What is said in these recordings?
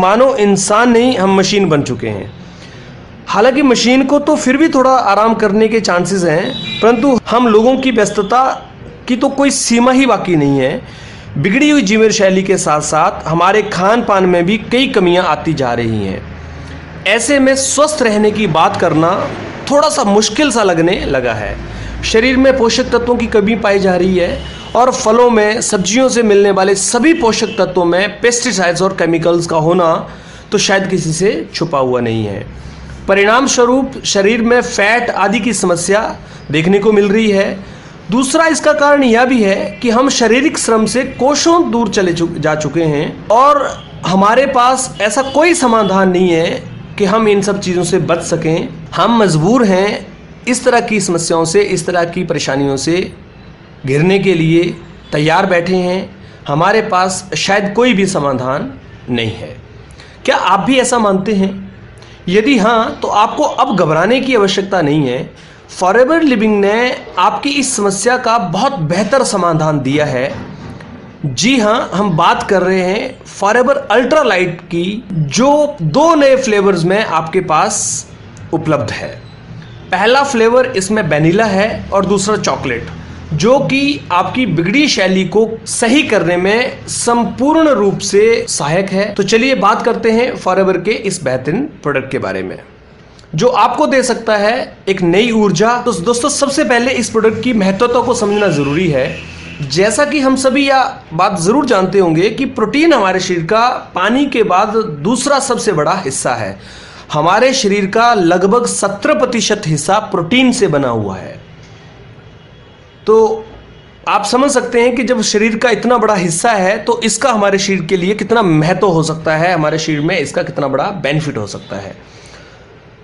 मानो इंसान नहीं, हम मशीन बन चुके हैं। हालांकि मशीन को तो फिर भी थोड़ा आराम करने के चांसेस हैं, परंतु हम लोगों की व्यस्तता की तो कोई सीमा ही बाकी नहीं है। बिगड़ी हुई जीवन शैली के साथ साथ हमारे खान पान में भी कई कमियां आती जा रही हैं। ऐसे में स्वस्थ रहने की बात करना थोड़ा सा मुश्किल सा लगने लगा है। शरीर में पोषक तत्वों की कमी पाई जा रही है और फलों में, सब्जियों से मिलने वाले सभी पोषक तत्वों में पेस्टिसाइड्स और केमिकल्स का होना तो शायद किसी से छुपा हुआ नहीं है। परिणाम स्वरूप शरीर में फैट आदि की समस्या देखने को मिल रही है। दूसरा इसका कारण यह भी है कि हम शारीरिक श्रम से कोशों दूर चले जा चुके हैं और हमारे पास ऐसा कोई समाधान नहीं है कि हम इन सब चीज़ों से बच सकें। हम मजबूर हैं इस तरह की समस्याओं से, इस तरह की परेशानियों से घिरने के लिए तैयार बैठे हैं। हमारे पास शायद कोई भी समाधान नहीं है। क्या आप भी ऐसा मानते हैं? यदि हाँ, तो आपको अब घबराने की आवश्यकता नहीं है। फॉरएवर लिविंग ने आपकी इस समस्या का बहुत बेहतर समाधान दिया है। जी हाँ, हम बात कर रहे हैं फॉरएवर अल्ट्रा लाइट की, जो 2 नए फ्लेवर्स में आपके पास उपलब्ध है। पहला फ्लेवर इसमें वनीला है और दूसरा चॉकलेट, जो कि आपकी बिगड़ी शैली को सही करने में संपूर्ण रूप से सहायक है। तो चलिए बात करते हैं फॉरएवर के इस बेहतरीन प्रोडक्ट के बारे में, जो आपको दे सकता है एक नई ऊर्जा। तो दोस्तों, सबसे पहले इस प्रोडक्ट की महत्वता को समझना ज़रूरी है। जैसा कि हम सभी यह बात ज़रूर जानते होंगे कि प्रोटीन हमारे शरीर का पानी के बाद दूसरा सबसे बड़ा हिस्सा है। हमारे शरीर का लगभग 70% हिस्सा प्रोटीन से बना हुआ है। तो आप समझ सकते हैं कि जब शरीर का इतना बड़ा हिस्सा है तो इसका हमारे शरीर के लिए कितना महत्व हो सकता है, हमारे शरीर में इसका कितना बड़ा बेनिफिट हो सकता है,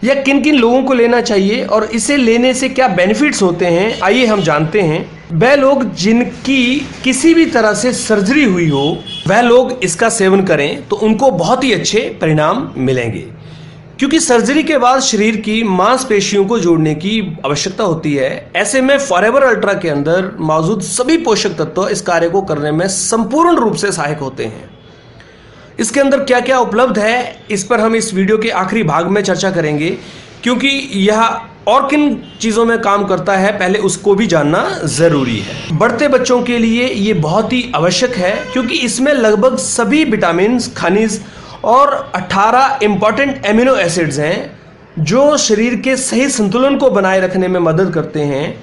या किन किन लोगों को लेना चाहिए और इसे लेने से क्या बेनिफिट्स होते हैं, आइए हम जानते हैं। वह लोग जिनकी किसी भी तरह से सर्जरी हुई हो, वह लोग इसका सेवन करें तो उनको बहुत ही अच्छे परिणाम मिलेंगे, क्योंकि सर्जरी के बाद शरीर की मांसपेशियों को जोड़ने की आवश्यकता होती है। ऐसे में फॉरएवर अल्ट्रा के अंदर मौजूद सभी पोषक तत्व इस कार्य को करने में संपूर्ण रूप से सहायक होते हैं। इसके अंदर क्या क्या उपलब्ध है, इस पर हम इस वीडियो के आखिरी भाग में चर्चा करेंगे, क्योंकि यह और किन चीज़ों में काम करता है पहले उसको भी जानना ज़रूरी है। बढ़ते बच्चों के लिए ये बहुत ही आवश्यक है, क्योंकि इसमें लगभग सभी विटामिन, खनिज और 18 इम्पॉर्टेंट एमिनो एसिड्स हैं, जो शरीर के सही संतुलन को बनाए रखने में मदद करते हैं,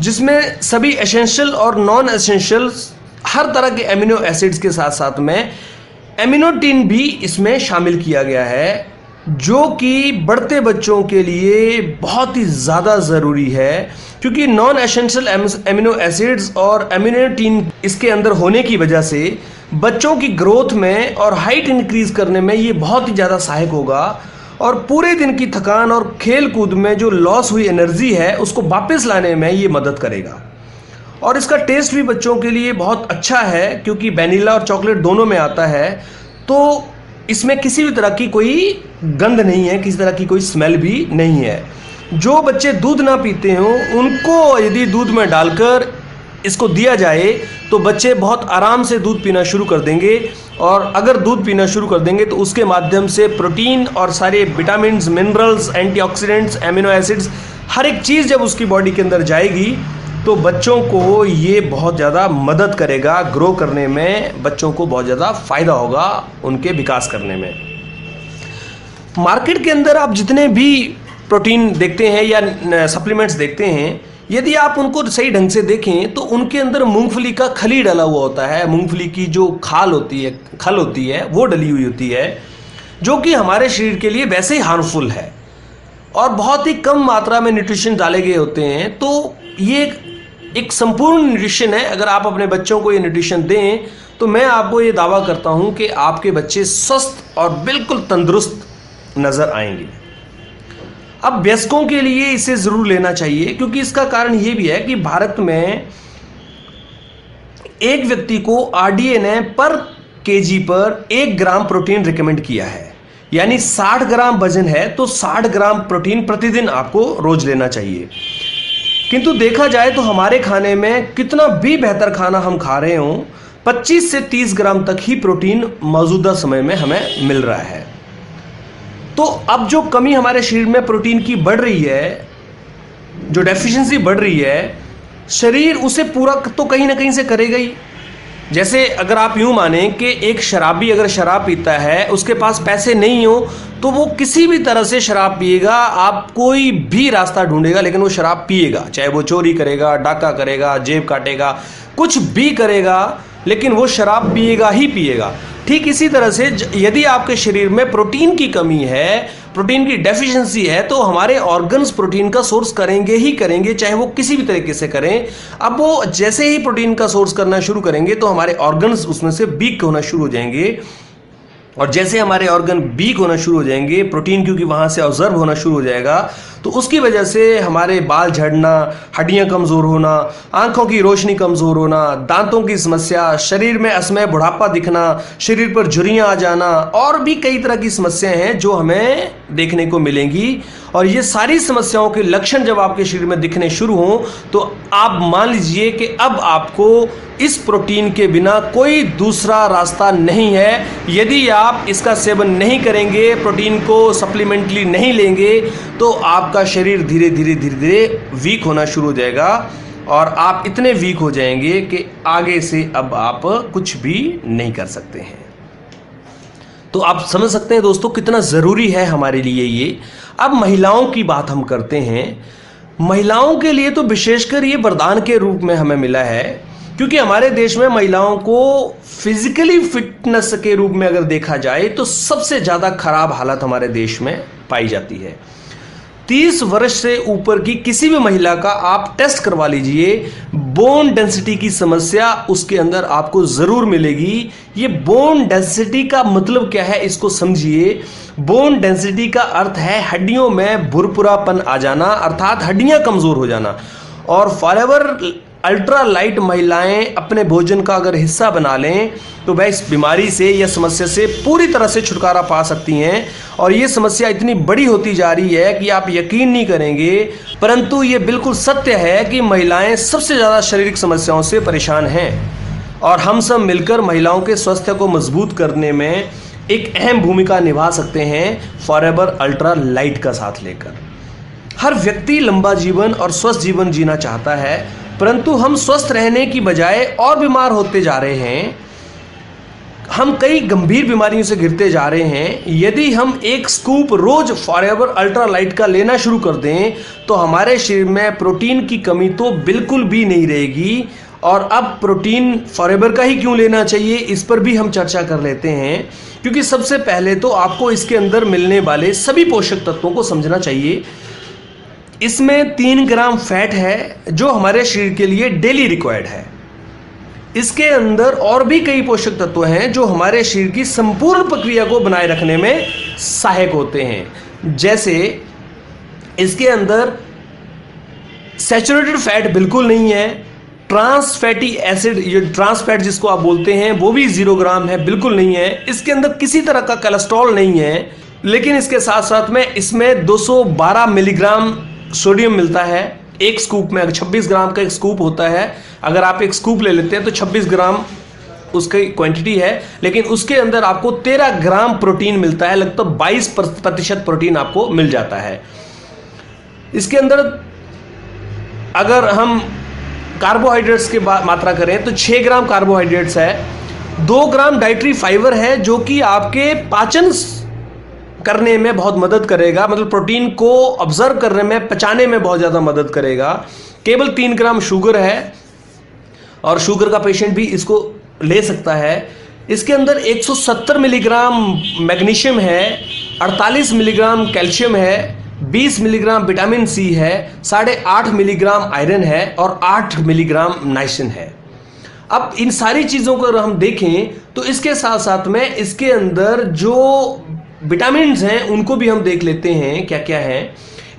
जिसमें सभी एसेंशियल और नॉन एसेंशियल हर तरह के एमिनो एसिड्स के साथ साथ में एमिनोटीन भी इसमें शामिल किया गया है, जो कि बढ़ते बच्चों के लिए बहुत ही ज़्यादा ज़रूरी है, क्योंकि नॉन एसेंशियल एमिनो एसिड्स और एमिनोटीन इसके अंदर होने की वजह से बच्चों की ग्रोथ में और हाइट इंक्रीज करने में ये बहुत ही ज़्यादा सहायक होगा, और पूरे दिन की थकान और खेल कूद में जो लॉस हुई एनर्जी है उसको वापस लाने में ये मदद करेगा। और इसका टेस्ट भी बच्चों के लिए बहुत अच्छा है, क्योंकि वनीला और चॉकलेट दोनों में आता है, तो इसमें किसी भी तरह की कोई गंध नहीं है, किसी तरह की कोई स्मेल भी नहीं है। जो बच्चे दूध ना पीते हों, उनको यदि दूध में डालकर इसको दिया जाए तो बच्चे बहुत आराम से दूध पीना शुरू कर देंगे, और अगर दूध पीना शुरू कर देंगे तो उसके माध्यम से प्रोटीन और सारे vitamins, minerals, antioxidants, amino acids, हर एक चीज़ जब उसकी बॉडी के अंदर जाएगी तो बच्चों को ये बहुत ज़्यादा मदद करेगा। ग्रो करने में बच्चों को बहुत ज़्यादा फ़ायदा होगा, उनके विकास करने में। मार्केट के अंदर आप जितने भी प्रोटीन देखते हैं या सप्लीमेंट्स देखते हैं, यदि आप उनको सही ढंग से देखें तो उनके अंदर मूंगफली का खली डला हुआ होता है, मूंगफली की जो खल होती है वो डली हुई होती है, जो कि हमारे शरीर के लिए वैसे ही हार्मफुल है और बहुत ही कम मात्रा में न्यूट्रिशन डाले गए होते हैं। तो ये एक संपूर्ण न्यूट्रिशन है। अगर आप अपने बच्चों को ये न्यूट्रिशन दें तो मैं आपको ये दावा करता हूँ कि आपके बच्चे स्वस्थ और बिल्कुल तंदुरुस्त नज़र आएंगे। अब वयस्कों के लिए इसे ज़रूर लेना चाहिए, क्योंकि इसका कारण ये भी है कि भारत में एक व्यक्ति को RDA ने पर kg पर 1 ग्राम प्रोटीन रिकमेंड किया है, यानी 60 ग्राम वजन है तो 60 ग्राम प्रोटीन प्रतिदिन आपको रोज लेना चाहिए। किंतु देखा जाए तो हमारे खाने में कितना भी बेहतर खाना हम खा रहे हों, 25 से 30 ग्राम तक ही प्रोटीन मौजूदा समय में हमें मिल रहा है। तो अब जो कमी हमारे शरीर में प्रोटीन की बढ़ रही है, जो डेफिशिएंसी बढ़ रही है, शरीर उसे पूरा तो कहीं ना कहीं से करेगा ही। जैसे अगर आप यूँ माने कि एक शराबी अगर शराब पीता है, उसके पास पैसे नहीं हो तो वो किसी भी तरह से शराब पिएगा, आप कोई भी रास्ता ढूंढेगा लेकिन वो शराब पिएगा, चाहे वो चोरी करेगा, डाका करेगा, जेब काटेगा, कुछ भी करेगा लेकिन वो शराब पिएगा ही पिएगा। ठीक इसी तरह से यदि आपके शरीर में प्रोटीन की कमी है, प्रोटीन की डेफिशिएंसी है, तो हमारे ऑर्गन्स प्रोटीन का सोर्स करेंगे ही करेंगे, चाहे वो किसी भी तरीके से करें। अब वो जैसे ही प्रोटीन का सोर्स करना शुरू करेंगे तो हमारे ऑर्गन्स उसमें से वीक होना शुरू हो जाएंगे, और जैसे हमारे ऑर्गन वीक होना शुरू हो जाएंगे, प्रोटीन क्योंकि वहाँ से ऑब्जर्व होना शुरू हो जाएगा, तो उसकी वजह से हमारे बाल झड़ना, हड्डियाँ कमज़ोर होना, आंखों की रोशनी कमज़ोर होना, दांतों की समस्या, शरीर में असमय बुढ़ापा दिखना, शरीर पर झुर्रियाँ आ जाना, और भी कई तरह की समस्याएं हैं जो हमें देखने को मिलेंगी। और ये सारी समस्याओं के लक्षण जब आपके शरीर में दिखने शुरू हों तो आप मान लीजिए कि अब आपको इस प्रोटीन के बिना कोई दूसरा रास्ता नहीं है। यदि आप इसका सेवन नहीं करेंगे, प्रोटीन को सप्लीमेंटली नहीं लेंगे, तो आपका शरीर धीरे धीरे धीरे धीरे वीक होना शुरू हो जाएगा और आप इतने वीक हो जाएंगे कि आगे से अब आप कुछ भी नहीं कर सकते हैं। तो आप समझ सकते हैं दोस्तों कितना ज़रूरी है हमारे लिए ये। अब महिलाओं की बात हम करते हैं। महिलाओं के लिए तो विशेषकर ये वरदान के रूप में हमें मिला है, क्योंकि हमारे देश में महिलाओं को फिजिकली फिटनेस के रूप में अगर देखा जाए तो सबसे ज़्यादा खराब हालत हमारे देश में पाई जाती है। 30 वर्ष से ऊपर की किसी भी महिला का आप टेस्ट करवा लीजिए, बोन डेंसिटी की समस्या उसके अंदर आपको ज़रूर मिलेगी। ये बोन डेंसिटी का मतलब क्या है इसको समझिए। बोन डेंसिटी का अर्थ है हड्डियों में भुरभुरापन आ जाना, अर्थात हड्डियाँ कमज़ोर हो जाना। और फॉरएवर अल्ट्रा लाइट महिलाएं अपने भोजन का अगर हिस्सा बना लें तो वह इस बीमारी से या समस्या से पूरी तरह से छुटकारा पा सकती हैं। और ये समस्या इतनी बड़ी होती जा रही है कि आप यकीन नहीं करेंगे, परंतु ये बिल्कुल सत्य है कि महिलाएं सबसे ज़्यादा शारीरिक समस्याओं से परेशान हैं। और हम सब मिलकर महिलाओं के स्वास्थ्य को मजबूत करने में एक अहम भूमिका निभा सकते हैं, फॉरएवर अल्ट्रा लाइट का साथ लेकर। हर व्यक्ति लंबा जीवन और स्वस्थ जीवन जीना चाहता है, परंतु हम स्वस्थ रहने की बजाय और बीमार होते जा रहे हैं, हम कई गंभीर बीमारियों से घिरते जा रहे हैं। यदि हम एक स्कूप रोज फॉरएवर अल्ट्रा लाइट का लेना शुरू कर दें तो हमारे शरीर में प्रोटीन की कमी तो बिल्कुल भी नहीं रहेगी। और अब प्रोटीन फॉरएवर का ही क्यों लेना चाहिए इस पर भी हम चर्चा कर लेते हैं, क्योंकि सबसे पहले तो आपको इसके अंदर मिलने वाले सभी पोषक तत्वों को समझना चाहिए। इसमें 3 ग्राम फैट है जो हमारे शरीर के लिए डेली रिक्वायर्ड है। इसके अंदर और भी कई पोषक तत्व हैं जो हमारे शरीर की संपूर्ण प्रक्रिया को बनाए रखने में सहायक होते हैं। जैसे इसके अंदर सैचुरेटेड फैट बिल्कुल नहीं है, ट्रांस फैटी एसिड, ये ट्रांस फैट जिसको आप बोलते हैं, वो भी 0 ग्राम है, बिल्कुल नहीं है। इसके अंदर किसी तरह का कोलेस्ट्रॉल नहीं है, लेकिन इसके साथ साथ में इसमें 212 मिलीग्राम सोडियम मिलता है एक स्कूप में। अगर 26 ग्राम का एक स्कूप होता है, अगर आप एक स्कूप ले लेते हैं तो 26 ग्राम उसकी क्वांटिटी है, लेकिन उसके अंदर आपको 13 ग्राम प्रोटीन मिलता है, लगभग 22% प्रोटीन आपको मिल जाता है। इसके अंदर अगर हम कार्बोहाइड्रेट्स की मात्रा करें तो 6 ग्राम कार्बोहाइड्रेट्स है, 2 ग्राम डाइटरी फाइबर है जो कि आपके पाचन करने में बहुत मदद करेगा, मतलब प्रोटीन को ऑब्जर्व करने में, पचाने में बहुत ज़्यादा मदद करेगा। केवल 3 ग्राम शुगर है और शुगर का पेशेंट भी इसको ले सकता है। इसके अंदर 170 मिलीग्राम मैग्नीशियम है, 48 मिलीग्राम कैल्शियम है, 20 मिलीग्राम विटामिन सी है, 8.5 मिलीग्राम आयरन है और 8 मिलीग्राम नाइसिन है। अब इन सारी चीज़ों को अगर हम देखें तो इसके साथ साथ में इसके अंदर जो विटामिन्स हैं उनको भी हम देख लेते हैं क्या क्या है।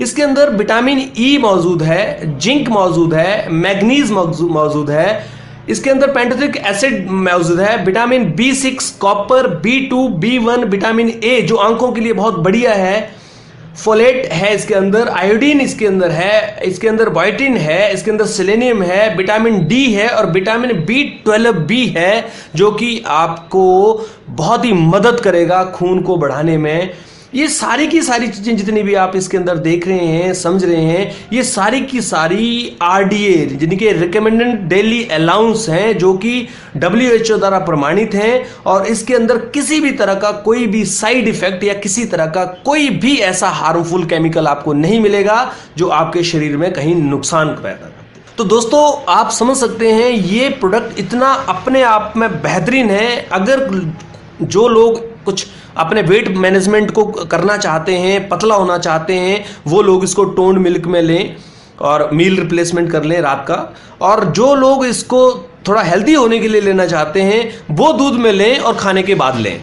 इसके अंदर विटामिन ई मौजूद है, जिंक मौजूद है, मैग्नीज मौजूद है, इसके अंदर पेंटोथिक एसिड मौजूद है, vitamin B6, copper, B2, B1, vitamin A जो आंखों के लिए बहुत बढ़िया है, फोलेट है इसके अंदर, आयोडीन इसके अंदर है, इसके अंदर बायोटिन है, इसके अंदर सेलेनियम है, विटामिन डी है और विटामिन B12 भी है जो कि आपको बहुत ही मदद करेगा खून को बढ़ाने में। ये सारी की सारी चीज़ें जितनी भी आप इसके अंदर देख रहे हैं, समझ रहे हैं, ये सारी की सारी RDA यानी कि रिकमेंडेड डेली अलाउंस हैं जो कि WHO द्वारा प्रमाणित हैं और इसके अंदर किसी भी तरह का कोई भी साइड इफेक्ट या किसी तरह का कोई भी ऐसा हार्मफुल केमिकल आपको नहीं मिलेगा जो आपके शरीर में कहीं नुकसान पैदा करे। तो दोस्तों आप समझ सकते हैं ये प्रोडक्ट इतना अपने आप में बेहतरीन है। अगर जो लोग कुछ अपने वेट मैनेजमेंट को करना चाहते हैं, पतला होना चाहते हैं, वो लोग इसको टोन्ड मिल्क में लें और मील रिप्लेसमेंट कर लें रात का। और जो लोग इसको थोड़ा हेल्दी होने के लिए लेना चाहते हैं वो दूध में लें और खाने के बाद लें,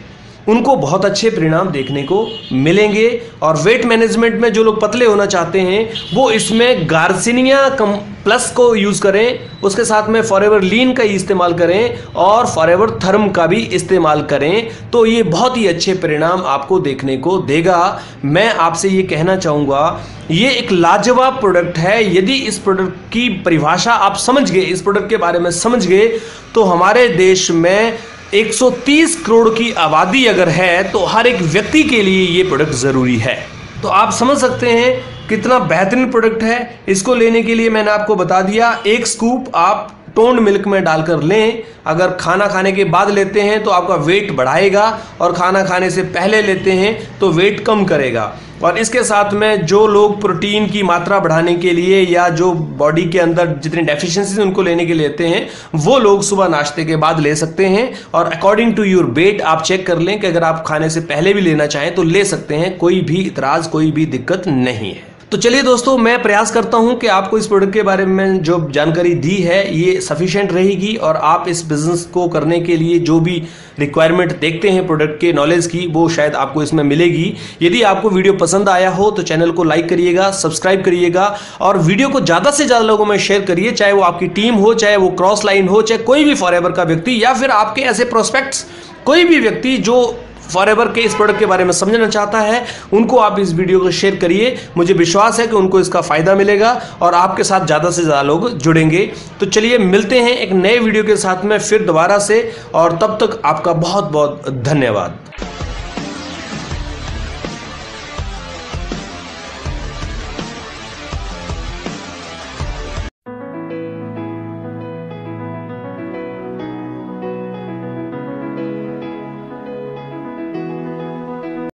उनको बहुत अच्छे परिणाम देखने को मिलेंगे। और वेट मैनेजमेंट में जो लोग पतले होना चाहते हैं वो इसमें गार्सिनिया प्लस को यूज़ करें, उसके साथ में फॉरएवर लीन का इस्तेमाल करें और फॉरएवर थर्म का भी इस्तेमाल करें, तो ये बहुत ही अच्छे परिणाम आपको देखने को देगा। मैं आपसे ये कहना चाहूँगा ये एक लाजवाब प्रोडक्ट है। यदि इस प्रोडक्ट की परिभाषा आप समझ गए, इस प्रोडक्ट के बारे में समझ गए, तो हमारे देश में 130 करोड़ की आबादी अगर है तो हर एक व्यक्ति के लिए ये प्रोडक्ट ज़रूरी है। तो आप समझ सकते हैं कितना बेहतरीन प्रोडक्ट है। इसको लेने के लिए मैंने आपको बता दिया, 1 स्कूप आप टोन्ड मिल्क में डालकर लें। अगर खाना खाने के बाद लेते हैं तो आपका वेट बढ़ाएगा और खाना खाने से पहले लेते हैं तो वेट कम करेगा। और इसके साथ में जो लोग प्रोटीन की मात्रा बढ़ाने के लिए या जो बॉडी के अंदर जितनी डेफिशिएंसीज उनको लेने के लिए लेते हैं वो लोग सुबह नाश्ते के बाद ले सकते हैं। और अकॉर्डिंग टू योर वेट आप चेक कर लें कि अगर आप खाने से पहले भी लेना चाहें तो ले सकते हैं, कोई भी इतराज़, कोई भी दिक्कत नहीं है। तो चलिए दोस्तों, मैं प्रयास करता हूं कि आपको इस प्रोडक्ट के बारे में जो जानकारी दी है ये सफिशिएंट रहेगी और आप इस बिज़नेस को करने के लिए जो भी रिक्वायरमेंट देखते हैं प्रोडक्ट के नॉलेज की वो शायद आपको इसमें मिलेगी। यदि आपको वीडियो पसंद आया हो तो चैनल को लाइक करिएगा, सब्सक्राइब करिएगा और वीडियो को ज़्यादा से ज़्यादा लोगों में शेयर करिए, चाहे वो आपकी टीम हो, चाहे वो क्रॉस लाइन हो, चाहे कोई भी फॉरएवर का व्यक्ति या फिर आपके ऐसे प्रोस्पेक्ट्स, कोई भी व्यक्ति जो फॉरएवर के इस प्रोडक्ट के बारे में समझना चाहता है उनको आप इस वीडियो को शेयर करिए। मुझे विश्वास है कि उनको इसका फ़ायदा मिलेगा और आपके साथ ज़्यादा से ज़्यादा लोग जुड़ेंगे। तो चलिए मिलते हैं एक नए वीडियो के साथ में फिर दोबारा से, और तब तक आपका बहुत बहुत धन्यवाद।